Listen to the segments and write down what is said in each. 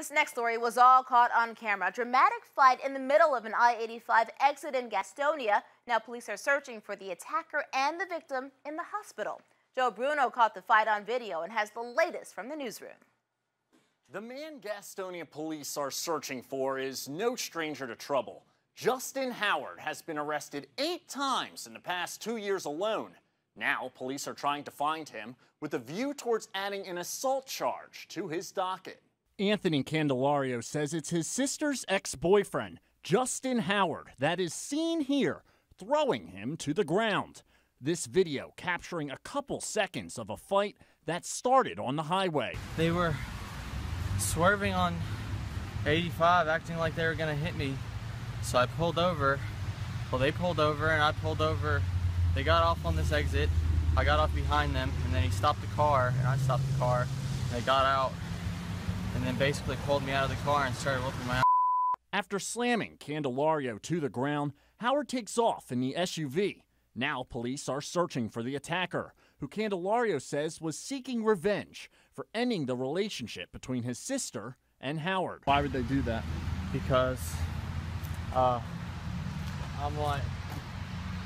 This next story was all caught on camera. Dramatic fight in the middle of an I-85 exit in Gastonia. Now police are searching for the attacker and the victim in the hospital. Joe Bruno caught the fight on video and has the latest from the newsroom. The man Gastonia police are searching for is no stranger to trouble. Justin Howard has been arrested 8 times in the past 2 years alone. Now police are trying to find him with a view towards adding an assault charge to his docket. Anthony Candelario says it's his sister's ex-boyfriend, Justin Howard, that is seen here throwing him to the ground. This video capturing a couple seconds of a fight that started on the highway. They were swerving on 85, acting like they were gonna hit me. So I pulled over, well they pulled over and I pulled over. They got off on this exit, I got off behind them, and then he stopped the car and I stopped the car, and they got out. And then basically pulled me out of the car and started whooping my ass. After slamming Candelario to the ground, Howard takes off in the SUV. Now police are searching for the attacker, who Candelario says was seeking revenge for ending the relationship between his sister and Howard. Why would they do that? Because I'm like,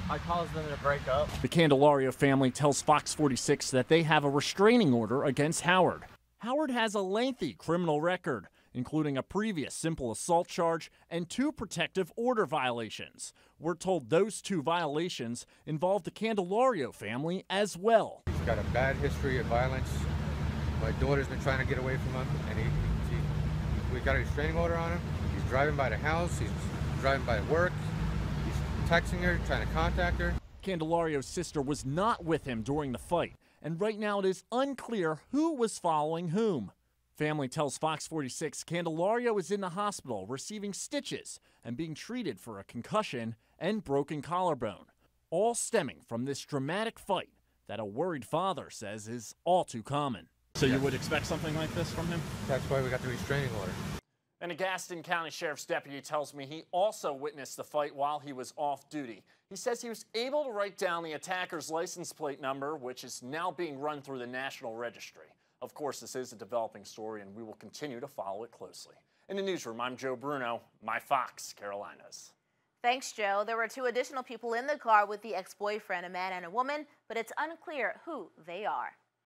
I caused them to break up. The Candelario family tells Fox 46 that they have a restraining order against Howard. Howard has a lengthy criminal record, including a previous simple assault charge and 2 protective order violations. We're told those 2 violations involved the Candelario family as well. He's got a bad history of violence. My daughter's been trying to get away from him, and we got a restraining order on him. He's driving by the house, he's driving by work, he's texting her, trying to contact her. Candelario's sister was not with him during the fight. And right now it is unclear who was following whom. Family tells Fox 46 Candelario is in the hospital receiving stitches and being treated for a concussion and broken collarbone, all stemming from this dramatic fight that a worried father says is all too common. So you would expect something like this from him? That's why we got the restraining order. And a Gaston County Sheriff's deputy tells me he also witnessed the fight while he was off duty. He says he was able to write down the attacker's license plate number, which is now being run through the National Registry. Of course, this is a developing story, and we will continue to follow it closely. In the newsroom, I'm Joe Bruno, my Fox Carolinas. Thanks, Joe. There were 2 additional people in the car with the ex-boyfriend, a man and a woman, but it's unclear who they are.